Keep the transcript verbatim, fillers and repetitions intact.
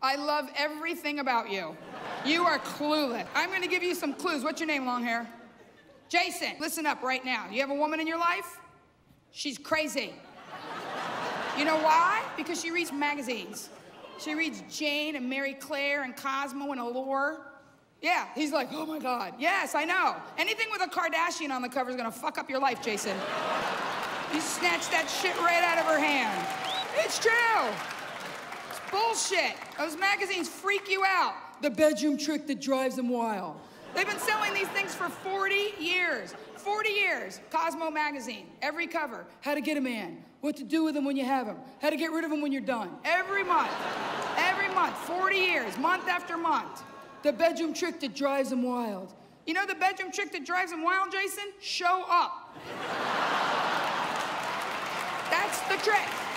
I love everything about you. You are clueless. I'm gonna give you some clues. What's your name, long hair? Jason, listen up right now. You have a woman in your life? She's crazy. You know why? Because she reads magazines. She reads Jane and Mary Claire and Cosmo and Allure. Yeah, he's like, oh my God. Yes, I know. Anything with a Kardashian on the cover is gonna fuck up your life, Jason. You snatched that shit right out of her hand. It's true. It's bullshit. Those magazines freak you out. The bedroom trick that drives them wild. They've been selling these things for forty years. forty years, Cosmo magazine, every cover. How to get a man, what to do with him when you have him, how to get rid of him when you're done. Every month, every month, forty years, month after month. The bedroom trick that drives them wild. You know the bedroom trick that drives them wild, Jason? Show up. That's the trick.